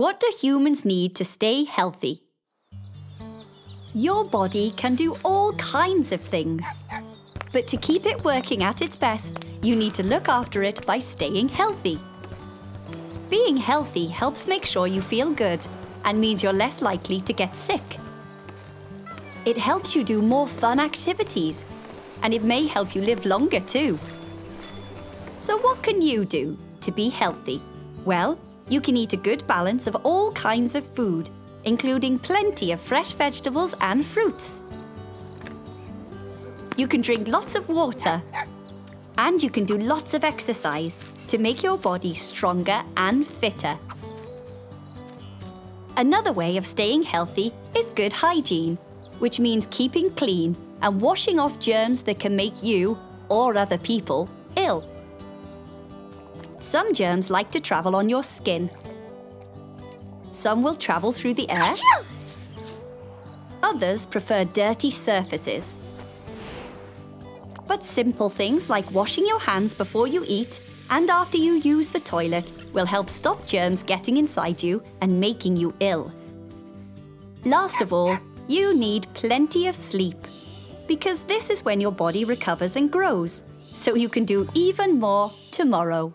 What do humans need to stay healthy? Your body can do all kinds of things. But to keep it working at its best, you need to look after it by staying healthy. Being healthy helps make sure you feel good and means you're less likely to get sick. It helps you do more fun activities, and it may help you live longer too. So what can you do to be healthy? Well, you can eat a good balance of all kinds of food, including plenty of fresh vegetables and fruits. You can drink lots of water, and you can do lots of exercise to make your body stronger and fitter. Another way of staying healthy is good hygiene, which means keeping clean and washing off germs that can make you, or other people, ill. Some germs like to travel on your skin. Some will travel through the air. Others prefer dirty surfaces. But simple things like washing your hands before you eat and after you use the toilet will help stop germs getting inside you and making you ill. Last of all, you need plenty of sleep, because this is when your body recovers and grows, so you can do even more tomorrow.